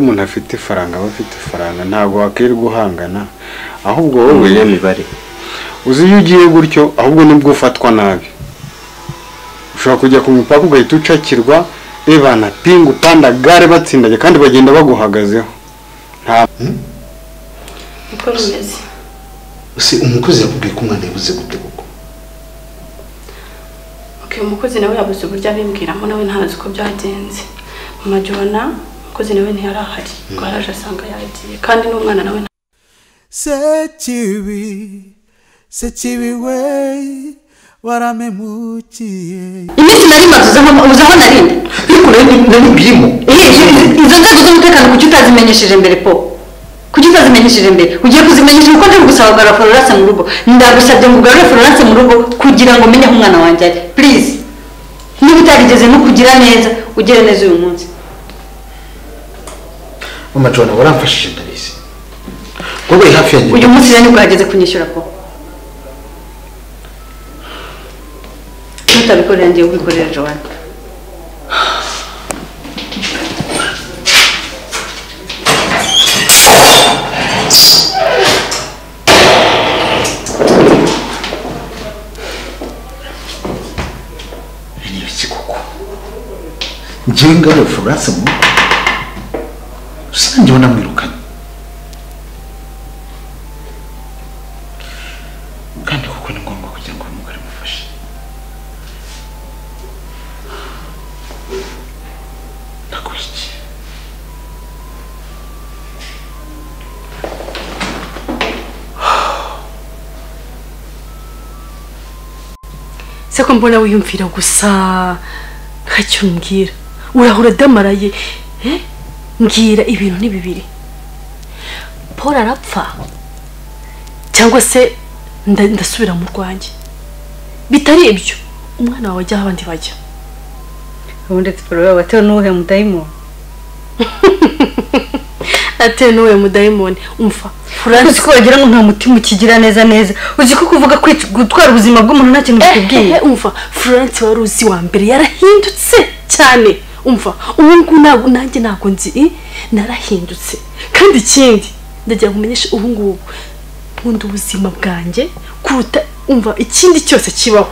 umuntu afite ifaranga bafite ifaranga ntabwo wakiri guhangana ahubwo wowe yemibare uzi yugiye gutyo ahubwo nubwo ufatwa nabi ushaka kujya ku mupaka ugahita ucakirwa bibana pingu panda gare batsindaje kandi bagenda baguhagazeho nta uko rumeze usi umukozi yakubwiye ko mwana yabuze gute guko okay umukozi nawe yabuze burya bimbwiramo nawe ntazi uko byagenze mama Jona kozi nawe ntiyarahari kwaraje asanga yagiye kandi n'umwana nawe se kibi we waramemukiye imisi nari mazuzaho narinde ariko nari bimo izo nzego z'umutekano kuki utazimenyesheje mbere po kuki utazimenyesheje mbere ugiye kuzimenyesha kuko nta gusaba Florence mu rugo ndagusabye ngo ugarure Florence mu rugo kugira ngo menye umwana wanjye please niba utarigeze no kugira neza ugere neza uyu munsi Mama Jona waramfashije ndabise. Gobe hafi yanjye. Uyu munsi yanyu kwageze kunyishyura ko. Tutabikora yanjye ubikorera Jona. Niyo sikoko. Jenga lo furasa mu Sanjo namwirukanye kandi kuko ni ngombwa kugira ngo umugore mufashe nakushye Seko mbona wiyumvira gusa kacyumbwira urahura damaraye eh Ngira ibintu ni bibiri. Paul arapfa cyangwa se ndasubira mu rwanjye. Bitari ibyo umwana wawe ajya abandi bajya. Abonde tiporo watewe n'uwe mudayimoni. Atewe n'uwe mudayimoni umfa. Florence ko agira ngo nta mutima ukigira neza neza. Uzi ko kuvuga gutwara ubuzima bw'umuntu nta kintu bikubwiye. Umfa Florence wari uzi wa mbere yarahindutse cyane. Umva ubungu ntabwo nanjye ntabwo nzi narahindutse kandi ikindi ndagira kumenyesha ubu ngubu nkunda ubuzima bwanjye kuruta umva ikindi cyose kibaho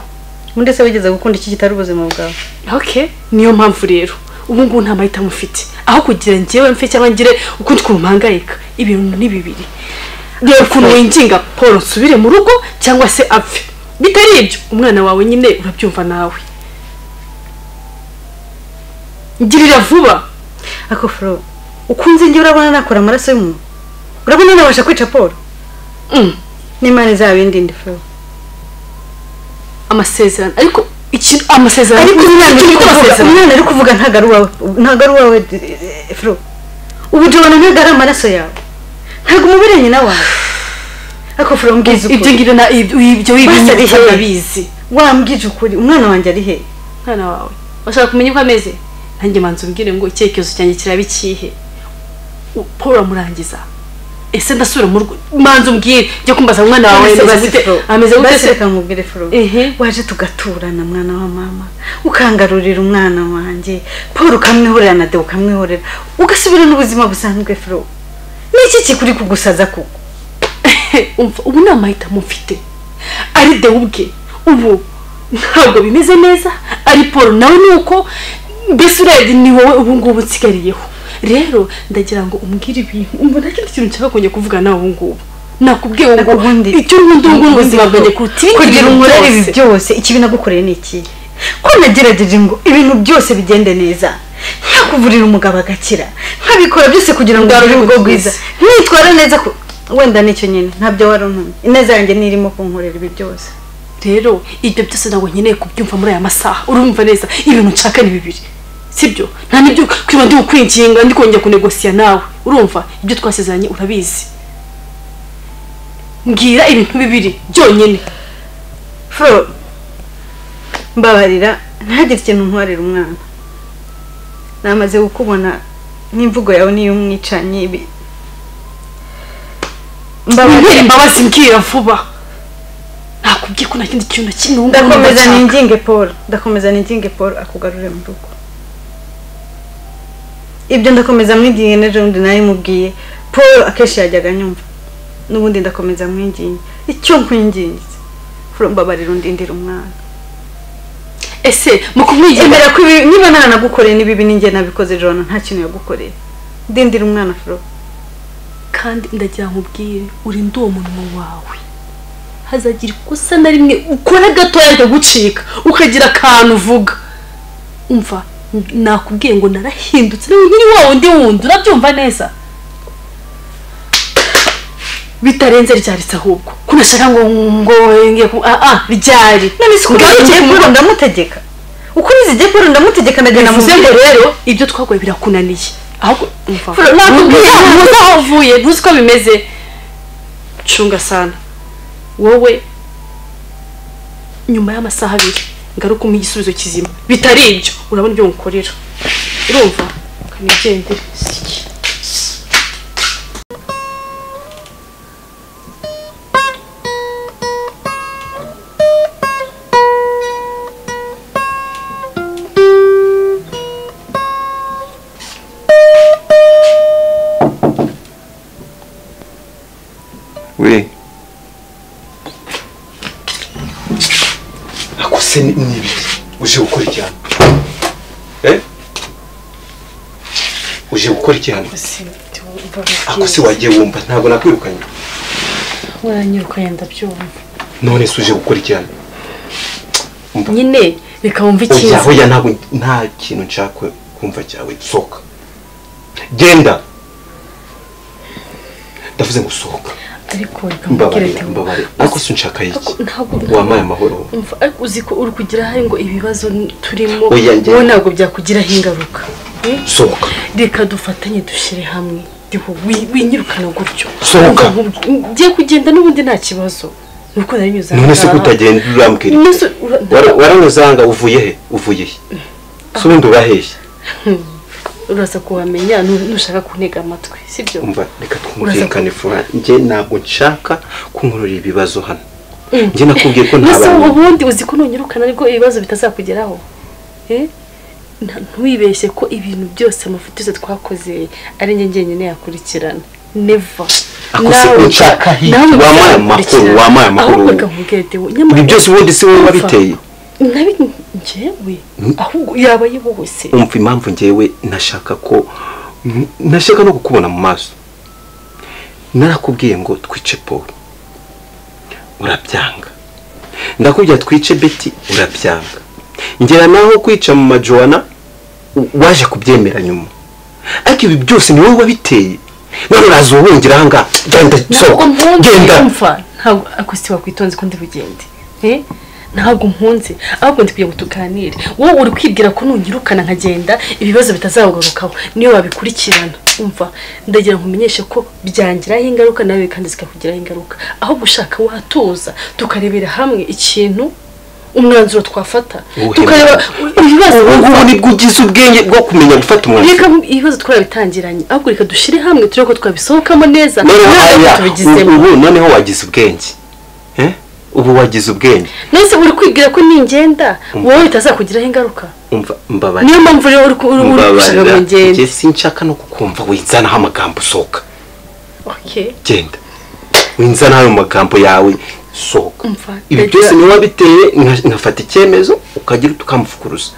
undi se wigeze gukunda iki kitari ubuzima bwawe okay niyo mpamvu rero ubu ngubu nta mahitamo ufite aho kugira ngewe mfe cyangwa ngire ukundi kumpangayika ibintu ni bibiri rero ukuntu winginga Paul nsubire mu rugo cyangwa se apfe bitari ibyo umwana wawe nyine urabyumva nawe Girira vuba ako fro ukunze nje urabona nakora amaraso y'umuntu urabona nabasha kwica Paul n'imana zabindi ndi fro amasezerano ariko iki amasezerano ariko n'imana ari kuvuga ntagarura wawe fro ubujobana ntagara amaraso yawe ntago mubirenye nawe ako fro mbwiza uko ibyo ngirana ibyo bibinyisha nabizi wambwije ukuri umwana wanjye ari he mwana wawe washaka kumenya uko ameze Nanjye manzo mbwire ngo icyekezo cyanjye kirabikihe. Paul murangiza. Ese ndasura mu manzo mbwire cyo kumbaza umwana wawe n'abazite. Ameze gutesereka mubwire Fro. Waje tugaturana mwana wa mama. Ukangarurira umwana wanje. Paul ukamwihorera na de ukamwihorera. Ugasubira n'ubuzima busanzwe Fro. Niki kikuri kugusaza kuko. Ubu nta mahitamo mfite. Ari de ubwe. Ubu ntabwo bimeze neza. Ari Paul nawe nuko Bisuredi ni wowe ubu ngubu nsigariyeho. Rero ndagira ngo umbwire ibintu. Umbona ikindi kintu cyaka kongeye kuvuga nawe ubu ngubu. Nakubwiye ngo ubundi icyo ubundi ubuzima bwanjye kugira umurere ibi byose ikibi nagukoreye n'iki. Ko nagerageje ngo ibintu byose bigende neza. Nakuvurira umugabo agakira. Nkabikora byose kugira ngo arore ubwo bwiza. Nitwara neza ko wenda n'icyo nyene ntabyo warontumye. Ineza yanjye nirimo kunkorera ibi byose. Rero ibyo byose ntabwo nkeneye kubyumva muri aya masaha urumva neza ibintu nshaka ni bibiri sibyo nta nibyo kwiba ndi ukwinginga ndi kongera kunegosia nawe urumva ibyo twasezeranye urabizi ngira ibintu bibiri byonyine Fro mbabarira ntagire ikintu ntwarira umwana namaze kukubona n'imvugo yawe niyo umwicanye ibi mbabarira mbabazi ngira vuba Nakubwiye ko nakindi kintu kintu ndakomeza ninginge Paul akugarurira mu rugo ibyo ndakomeza mwinginge n'ejo naye mubwiye Paul akeshi yajyaga nyumva n'ubundi ndakomeza mwinginge icyo nkwinginze furumbabarira ndindira umwana ese mukumwigemera ko niba nanagukoreye nibibi ninge nabikoze jona nta kintu yagukoreye ndindira umwana fro kandi ndagira nkubwire uri ndo umuntu wawe hazagira gusa na rimwe ukora gatoya kagucika ukagira akantu uvuga umva nakubwiye ngo narahindutse n'uri wawe ndi wundi urabyumva neza bitarenze ryaritse ahubwo kunashaka ngo ngenge ku ryari none sikubwiye ngo ndamutegeka uko nizije ko ndamutegeka ndagana muzengo rero ibyo twagoye birakunaniye ahubwo nakubwiye muzaho uvuye ntuzi ko bimeze cunga sana wowe nyuma y'amasaha abiri ngaruka mu igisubizo kizima bitari ibyo urabona ibyo ngukorera urumva kanigendere nibi uje gukora cyane uje gukora cyane ako se wagiye wumva ntago nakwirukanye waranyirukanye ndabyumva none se uje gukora cyane nyine bikawumva ikiza aho ya ntago nta kintu nshaka kumva cyawe soka genda ndavuze ngo soka ariko kamukirete mbabare ako sunshaka iki wamaye amahoro ariko uziko uri kugira hari ngo ibibazo turimo bo ntago byakugira hingaruka soka reka dufatanye dushyire hamwe diho winyirukana gutyo soka ngiye kugenda n'ubundi nta kibazo nuko nanyuza none se kutagenda urambwira waranuzanga uvuye he uvuye he subundi uraheshye urasa kuwamenya nushaka kunega amatwi sibyo umva reka twumvikane fura nje ntabwo nshaka kunkurura ibibazo hano nje nakubwiye ko ntabana gusa ubundi uziko nonyirukana ariko ibibazo bitazakugeraho ntwibeshye ko ibintu byose amafutuze twakoze ari nje ngenyine yakurikirana never nawe nshaka hi wamaye amakuru wamaye amakuru ibi byose ubundi si wowe wabiteye nabi njewe ahubwo yabaye bose umva impamvu njewe nashaka no kukubona mu maso narakubwiye ngo twice Paul urabyanga ndakubwira twice Betty urabyanga ngera naho kwica mu majoana waje kubyemera nyuma ariko ibi byose ni wowe wabiteye none urazubungira hanga genda genda ntabwo akusiwa kwitonze ko ndibugende ntabwo mpunze ahubwo ndi kugira gutukanira wowe uri kwibwira ko nungirukana nkagenda ibibazo bitazagarukaho niyo babikurikirana umva ndagira nkumenyeshe ko byangiraho ingaruka nawe kandi zikakugiraho ingaruka aho gushaka watoza tukarebera hamwe ikintu umwanzuro twafata tukareba ibibazo ubu nibwo ugize ubwenge bwo kumenya gufata umwanzuro reka ibibazo twabitangiranye ahubwo reka dushire hamwe turebe ko twabisohokamo neza noneho wagize ubwenge ubu wagize ubwenge nese uri kwibwira ko ningenda wowe bitazakugiraho ingaruka umva mbabare niyo mpamvu rero uri gushaka ngende je sinshaka no kukumva wizana ha magambo soka okay genda winzana ha magambo yawe soka ibi byose niwe biteye nkafata icyemezo ukagira tukamvukuruza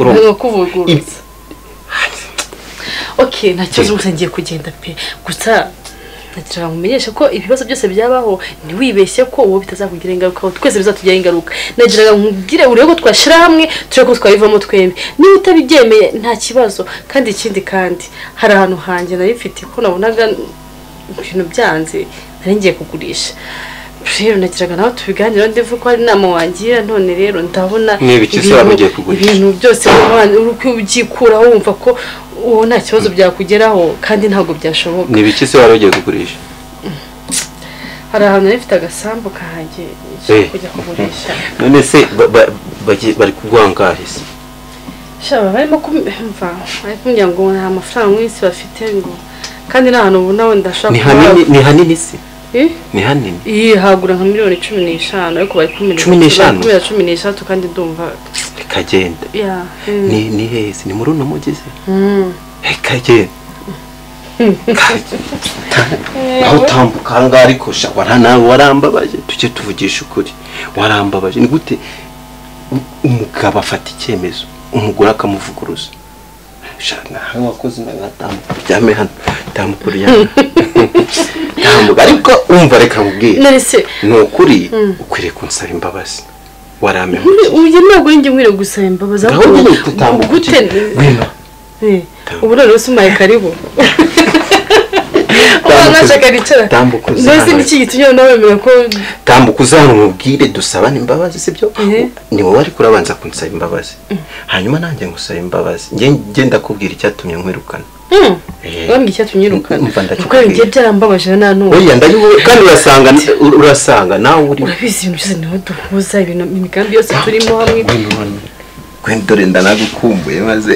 urumva kuvuguruza okay nakizo usengiye kugenda pe gusa nagira nkumenyeshe ko ibibazo byose byabaho ni wibeshye ko uwo bitazakugira ingaruka twese bizatujya ingaruka nagira nkubwire urebe ko twashira hamwe turi ko twavivamo twembe niba utabigemeye nta kibazo kandi ikindi kandi hari ahantu hanjye narifite ko nabonaga ibintu byanze naringiye kugurisha rero nagiraga nawe tubiganira ndivuga ko ari nama wangira none rero ndabona ibintu byose uko ugikuraho wumva ko uwo nta kibazo byakugeraho kandi ntabwo byashoboka ni biki se wari ugiye kugurisha hari ahantu rifite agasambu kahanjye kujya kugurisha none se bari kugwangahe se shaba barimo kumva ariko ngira ngo nta amafaranga mwese bafite ngo kandi nta hantu ubona wenda ashaka ni hanini se ni hanini ihagura nka miliyoni 15 ariko bari kumenya 16 kandi ndumva kagenda ni hese ni muri no mugeze 가지 나우탐 강가리 코샤 와라나 와람바바지 투지 투지 슈쿠지 와람바바지 누구테 우무가바 파티체 메스 우무고라 카무프크루스 샤나 하와 코즈나 나탐 자메한 담쿠리야 담가리 코 우무바레 카무게 네스 노쿠리 쿠레 콘사림 바바스 와라메 우지마 고인지 무이로 구사임 바바자 고구테 네. 오늘 로스 마이 카리보. 오늘 샤카리차. 너스 니치기 투냐 나오면 그 담보 구사는 길에 두사만 임바바지 셉죠. 네 와리 쿠라반자 군사 임바바지. 하니만 안쟁 군사 임바바지. 젠다 코기리 차투냐 무르칸. 원 기차 투냐 무르칸. 그건 젠다 임바바지나 노. 오야 나 이거 칸라 상간 우라 상가 나 우리. 우리 비스는 무슨 또 고사이 비나 미미칸 비어서 둘이 뭐 하고. 괜찮은데 나고 콤보에 맞아.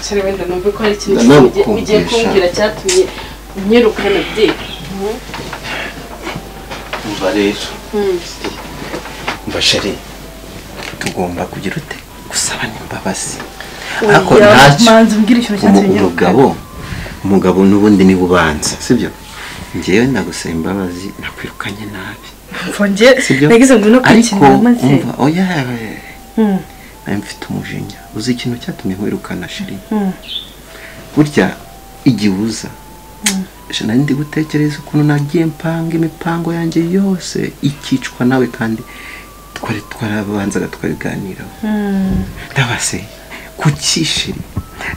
Serivenda numva ko hari ikintu ugiye kumbwira cyatumye nyirukana byi. Umva rero. Mbashari tugomba kugira ute gusaba imbabazi. Ariko ntacyo manzi umbwira ikintu cyatumye umugabo. Umugabo n'ubundi ni bubanza, sibyo? Ngewe ndagusaba imbabazi nakwirukanye nabi. Mfungiye nagize ngo no kwikinira amazi. Oya. Mfite umujinya uzi ikintu cyatumye nkwirukana shiri burya igihuza nari ndi gutekereza ukuntu nagiye mpanga imipango yanjye yose ikicwa nawe kandi twari twarabanzaga twabiganiraho ndabase kuki shiri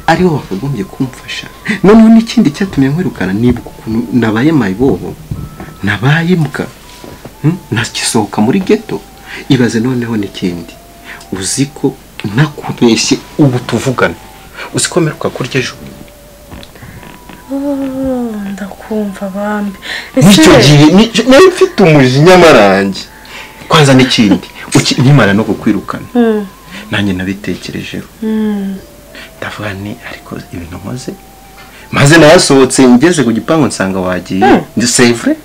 ariho bakagombye kumfasha noneho n'ikindi cyatumye nkwirukana niba ukuntu nabaye mayibobo nabaye imbwa nakisohoka muri ghetto ibaze noneho n'ikindi uziko nakumeshye ubu tuvugana usikomeruka kurya ejo ndakumva bambe nicyo gihe nari mfite umujinya marangi kwanza n'ikindi ukimara no kukwirukana nanjye nabitekerejeho ndavuga ni ariko ibintu maze nayasohotse ngeze ku gipango nsanga wagiye ndi sevre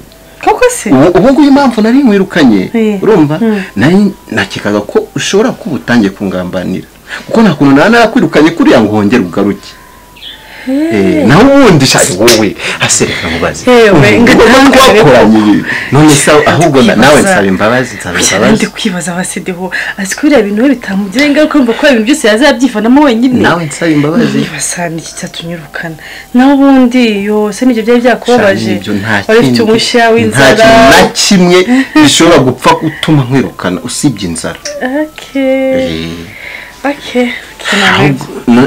kokose ubu nguyu impamvu nari nkwirukanye urumva nari nakikaga ko ushobora kubutangiye kungambanira kuko nakuntu nanakwirukanye kuri ya ngongera ugaruke na wundi shaka wowe asereka mubaze none saw ahubwo nawe nsaba imbabazi ndi kwibaza abasedeho asikurira ibintu bitamugire ingaruka mba ko ibintu byose yazabyifanamo wenyine nawe nsaba imbabazi basana iki cyatunyurukana naho wundi yose nibyo byari byakubabaje bafite umushyira w'inzara nta kimwe bishobora gupfa gutuma nkwirukana usibye inzara okay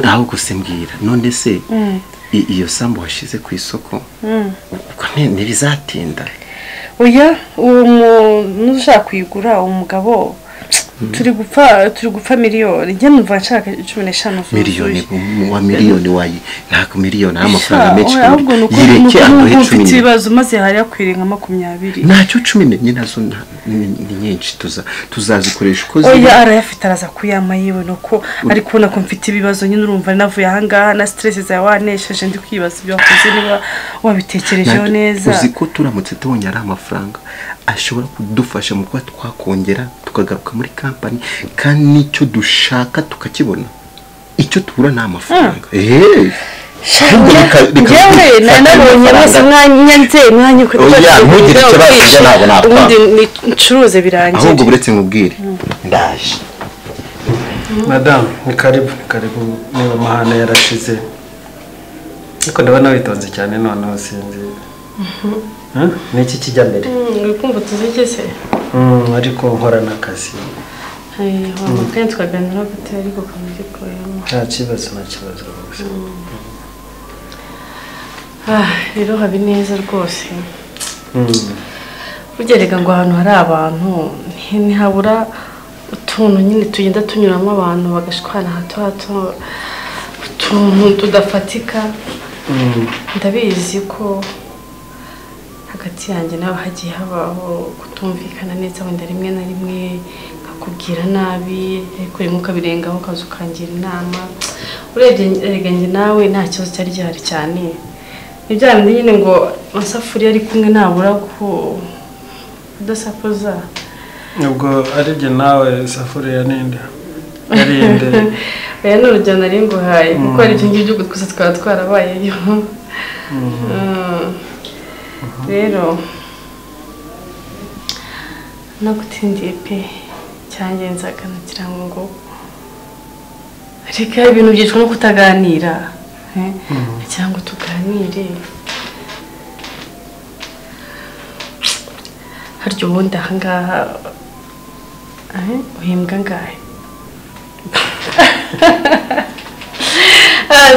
ahubwo se mbwira none se iyo sambu washize ku isoko ntibizatinda oya nushaka kuyigura umugabo turi gupfa miliyoni njye numva nshaka 15 miliyoni wa miliyoni wayi ntabwo miliyoni amafaranga menshi yireke amuhe 10 ibibazo maze hari akwirenga 20 nacyo 10 nyine nazo ni nyinshi tuzazikoresha ukoze oya arayafite araza kuyama yewe nuko ari kubona ko mfite ibibazo nyine urumva navuye ahangaha na stress za wanesheje ndi kwibaza ibyo wakoze niba wabitekerejeho neza uziko turamutse tubonye ari amafaranga ashobora kudufasha mu kuba twakongera tukagaruka muri company kandi nicyo dushaka tukakibona icyo tubura na amafaranga jewe nanabonye bose mwanyanditse mwanyu ko twagire cyo nabona ubundi nicuruze birangiye ahubwo buretse nkubwire ndaje madame ni karibu niba mahana yarashize niko ndabona witonze cyane noneho sinzi niki kijya mbere ngikumva tuzikese ariko nkorana akazi kandi twaganira gute ariko kamije koyamo nta kibazo gusa rero habe neza rwose ugerega ngo ahantu hari abantu ntihabura utuntu nyine tugenda tunyuramo abantu bagashwana hato hato utuntu tudafatika ndabizi ko hagati yanjye nawe hagiye habaho kutumvikana neza wenda rimwe na rimwe nkakubwira nabi ariko rimwe ukabirengaho ukaza ukangira inama urebye njye nawe nta kibazo cyari gihari cyane ni bya bindi nyine ngo amasafuriya ari kumwe nabura ko udasakuza nubwo arebye nawe safuriya ninde oya ni urugero nari nguhaye kuko hari ibyo ngibyo gusa twaba twarabayeyo rero nagutindiye pe cyanjye nzakanagira ngo ariko ibintu byicwa no kutaganira cyangwa tuganire haryo ubundi ahangaha uhembwa angahe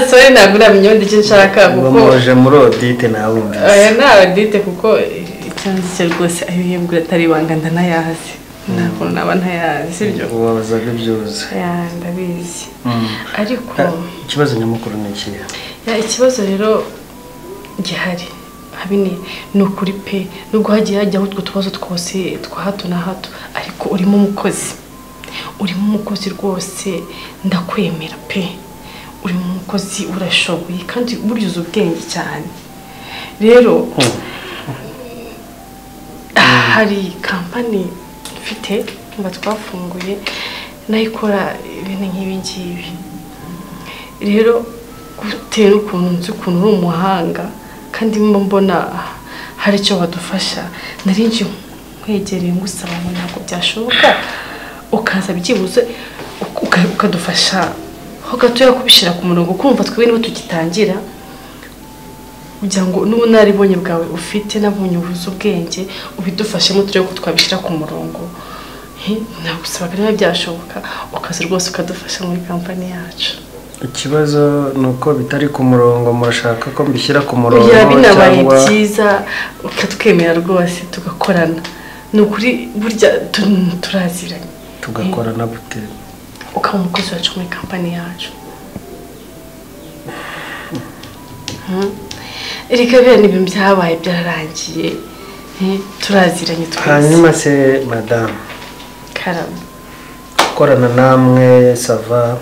sorry ntabwo namenye icyo nshaka kuko muje muri audit nawe oya na audit kuko icyanditse rwose ayihembwa atari wanga ndanayahaze ntabwo naba ntayahaze sibyo wabazaga byose ya ndabizi ariko ikibazo nyamukuru ni ikihe ya ikibazo rero gihari habine no kuri pe no guhagiye hajyaho utwo tubazo twose twa hato na hato ariko urimo umukozi urimo umukozi rwose ndakwemera pe urimo umukozi urashoboye kandi buriza ubwenge cyane rero hari kampani mfite mba twafunguye nayikora ibintu nk'ibi ngibi rero gutera ukuntu nzi ukuntu uri umuhanga kandi mbona hari icyo badufasha narinjye nkwegereye ngusaba ngo ntabwo byashoboka ukaza byibuze ukadufasha ho gatoya kubishira ku murongo kumva twiwe nibo tugitangira kugira ngo n'ubunaribonye bwawe ufite nabonye ubuzo ubwenge ubidufashemo turyo ko twabishira ku murongo nagusaba biraba byashoboka ukaza rwose ukadufasha muri kampani yacu ikibazo nuko bitari ku murongo murashaka ko mbishyira ku murongo binabaye byiza ukatwemera rwose tugakorana nukuri burya turaziranye tugakorana bute ukaba umukozi wacu muri kampani yacu reka bene ibintu byabaye byararangiye turaziranye twese hanyuma se madame karama korana namwe sava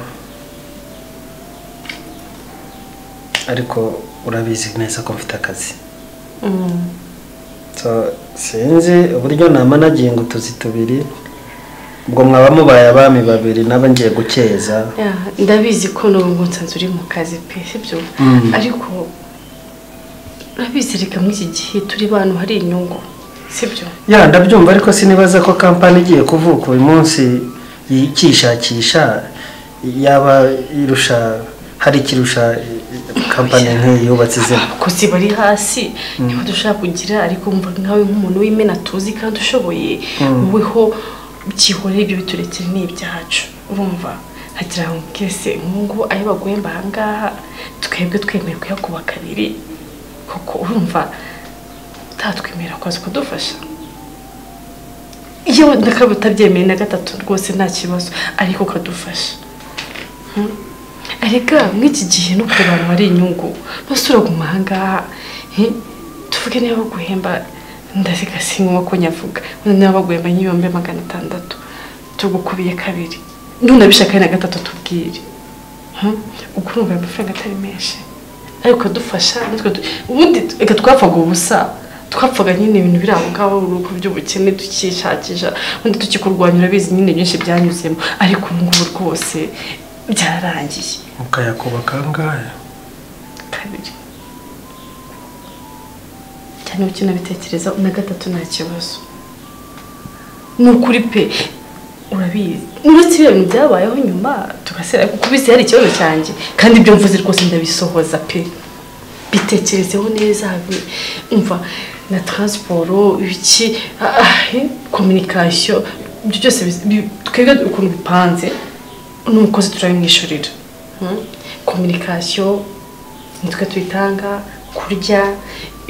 ariko urabizi neza ko mfite akazi sinzi uburyo namanaginga utuzi tubiri ubwo mwaba mubaye abami babiri nabangiye gukeza ndabizi ko nubwo nsanzwe uri mu kazi pe sibyo ariko urabizereka muri iki gihe turi bantu hari inyungu sibyo ya ndabyumva ariko sinibaza ko kampani igiye kuvuka uyu munsi yikishakisha yaba irusha hari kirusha kampani nk'iyi yubatse zimwe abakozi bari hasi niho dushaka kugira ariko umva nkawe nk'umuntu w'imena tuzi kandi ushoboye woweho byihore ibyo biturekere n'ibyacu urumva hagira ngo kese nkungu ayo baguhemba ahangaha twebwe twemeye kuyakuba kabiri kuko urumva utatwemera kwaza kudufasha iyo ndakaba utabyemeye na gatatu rwose nta kibazo ariko ukadufasha ariko mw'iki gihe no ku bantu hari inyungu basuraguma ahangaha tuvuge niba baguhemba ndaseka sinkwa ko nyavuga n'abagwemba nyibombe 600 tugukubiye kabiri ndunda bishaka na gatatu tubwire ukurumva amafaranga atari menshi ariko dufasha ubundi twapfaga ubusa twapfaga nyine ibintu birangaho uruko by'ubukene dukishakisha ubundi tukikurwanyura bizi nyine byinshi byanyuzemo ariko ngubu rwose byararangiye ukayakuba kangahe kabiri cyane ukina bitekereza na gatatu nta kibazo ni ukuri pe urabizi uretse ibintu byabayeho nyuma tugasera kuko bizi hari ikibazo cyanjye kandi ibyo mvuze rwose ndabisohoza pe bitekerezeho neza umva na transport iki communication ibyo byose twebwe ukuntu bipanze n'umukozi turabimwishyurira communication nitwe tuyitanga kurya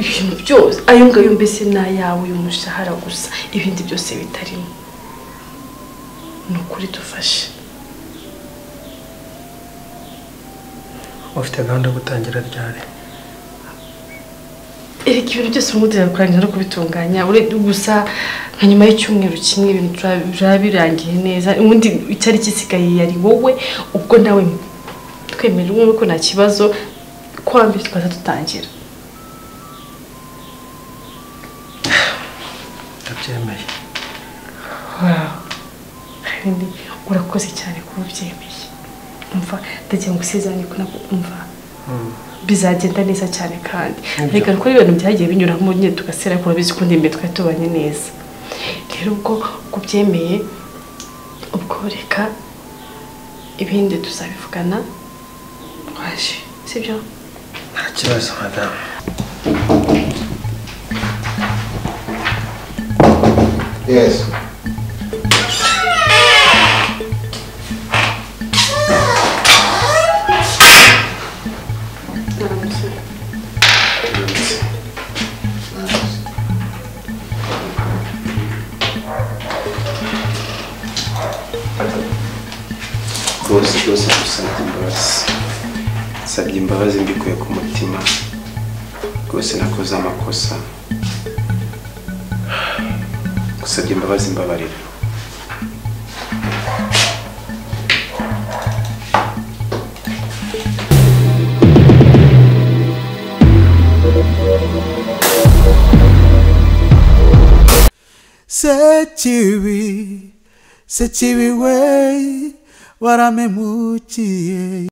ibintu byose ayo ngayo mbese nayawe y'umushahara gusa ibindi byose bitarimo no kuri dufashe ufite gahunda gutangira ryari erike ibintu byose umudira kurangira no kubitunganya ure gusa nka nyuma y'icyumweru kimwe ibintu birabirangiye neza ubundi icyari gisigaye yari wowe ubwo nawe twemera umwe ko nta kibazo kwambi twaza dutangira urakoze cyane kuba ubyemeje umva ndagiye mu gusezeranya ko umva bizagenda neza cyane kandi reka ko ibintu byagiye binyura mu nyine tugasera ko bizi ko ndimbe twatubanye neza rero ubwo kubyemeye ubwo reka ibindi tuzabivugana waje sibyo nta kibazo madame yes Sabye imbabazi mbikuye ku mutima rwose nakoze amakosa gusabye imbabazi mbabarira Sekibi we waramemukiye